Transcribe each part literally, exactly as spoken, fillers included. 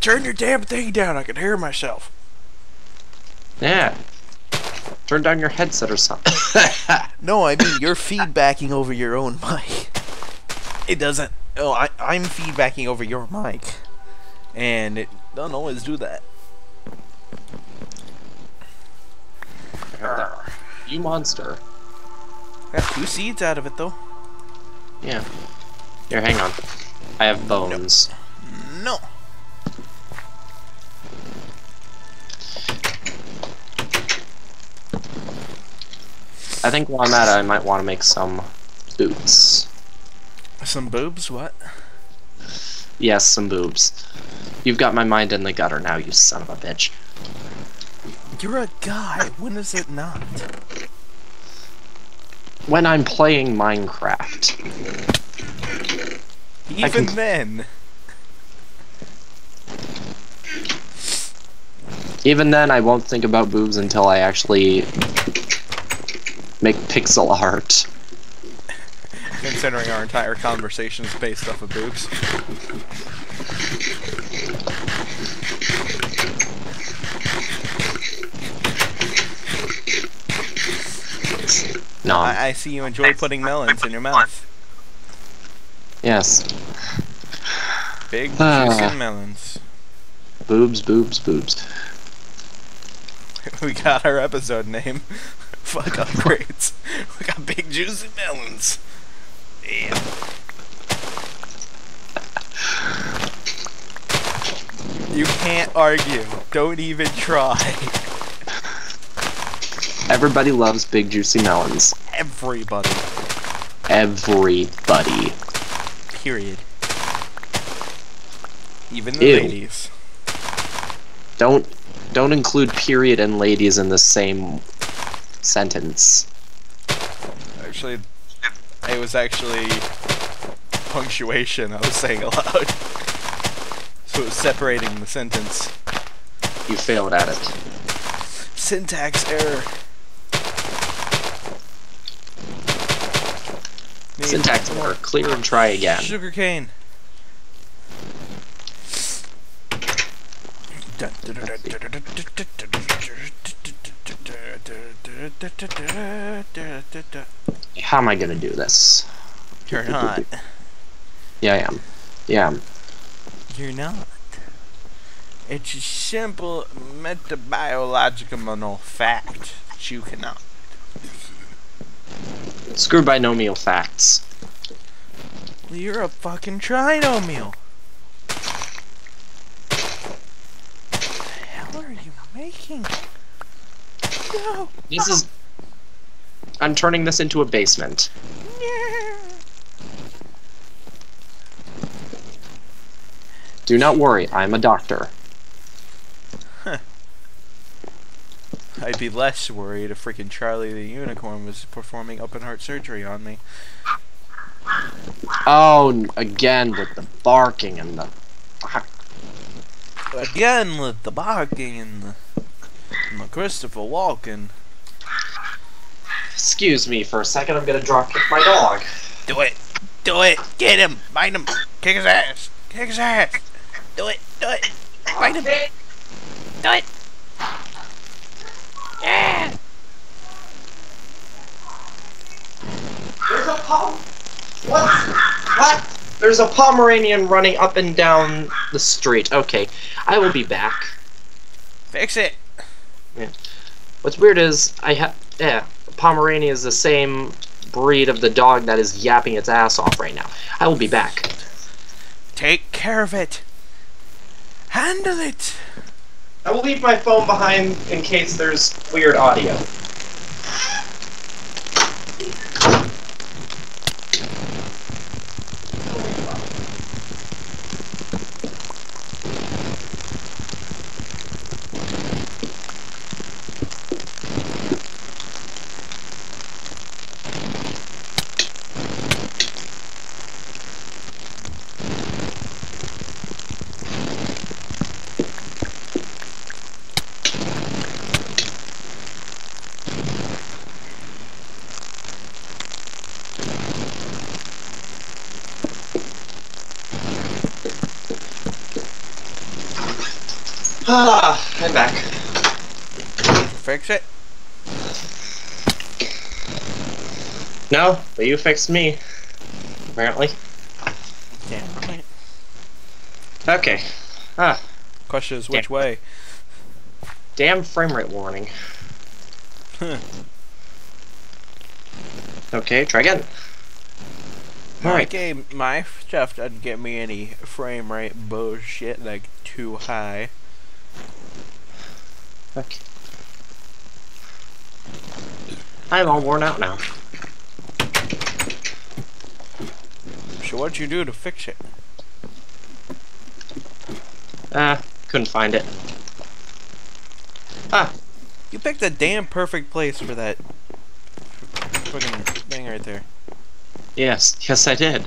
Turn your damn thing down, I can hear myself. Yeah. Turn down your headset or something. No, I mean, you're feedbacking over your own mic. It doesn't... Oh, I, I'm feedbacking over your mic. And it doesn't always do that. that. You monster. I got two seeds out of it, though. Yeah. Here, hang on. I have bones. No. no. I think while I'm at it, I might want to make some boobs. Some boobs? What? Yes, some boobs. You've got my mind in the gutter now, you son of a bitch. You're a guy. When is it not? When I'm playing Minecraft. Even can... then. Even then, I won't think about boobs until I actually... make pixel art. Considering our entire conversation is based off of boobs. No. I, I see you enjoy putting melons in your mouth. Yes. Big uh, juicy melons. Boobs, boobs, boobs. We got our episode name. Fuck upgrades. We got big juicy melons. Damn. You can't argue. Don't even try. Everybody loves big juicy melons. Everybody. Everybody. Period. Even the Ew. ladies. Don't don't include period and ladies in the same sentence. Actually, it was actually punctuation I was saying aloud. So it was separating the sentence. You failed at it. Syntax error. Maybe Syntax error. Clear and try again. Sugarcane. How am I gonna do this? You're not. Yeah, I am. Yeah. You're not. It's a simple metabiological fact that you cannot. Screw binomial facts. Well, you're a fucking trinomial. What the hell are you making? No. This is... I'm turning this into a basement. Yeah. Do not worry, I'm a doctor. Huh. I'd be less worried if freaking Charlie the Unicorn was performing open heart surgery on me. Oh, again with the barking and the... Again with the barking and the... Christopher Walken. Excuse me for a second, I'm gonna drop kick my dog. Do it. Do it. Get him. Bind him. Kick his ass. Kick his ass. Do it. Do it. Bind him. Do it. Yeah. There's a pom. What? What? There's a Pomeranian running up and down the street. Okay. I will be back. Fix it. Yeah. What's weird is I have yeah, Pomeranian is the same breed of the dog that is yapping its ass off right now. I will be back. Take care of it. Handle it. I will leave my phone behind in case there's weird audio. Ah, I'm back. Fix it? No, but you fixed me. Apparently. Damn right. Okay. Ah. Question is which Damn. way? Damn frame rate warning. Huh. Okay, try again. All right. Okay, my stuff doesn't get me any frame rate bullshit like too high. Okay. I'm all worn out now. So what'd you do to fix it? Ah, uh, couldn't find it. Ah, you picked the damn perfect place for that fucking thing right there. Yes, yes I did.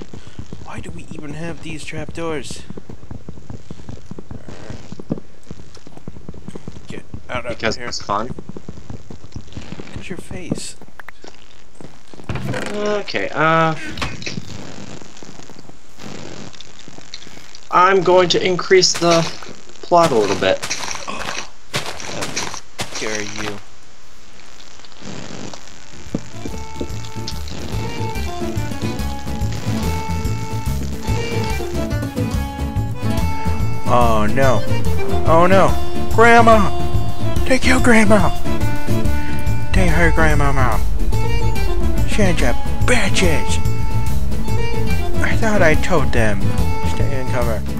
Why do we even have these trapdoors? Get out of here. Because it's fun. Look at your face. Okay, uh... I'm going to increase the plot a little bit. Dare you. Oh no. Oh no. Grandma! Take your grandma! Take her grandmama! She's a bitches! I thought I told them. Stay in cover.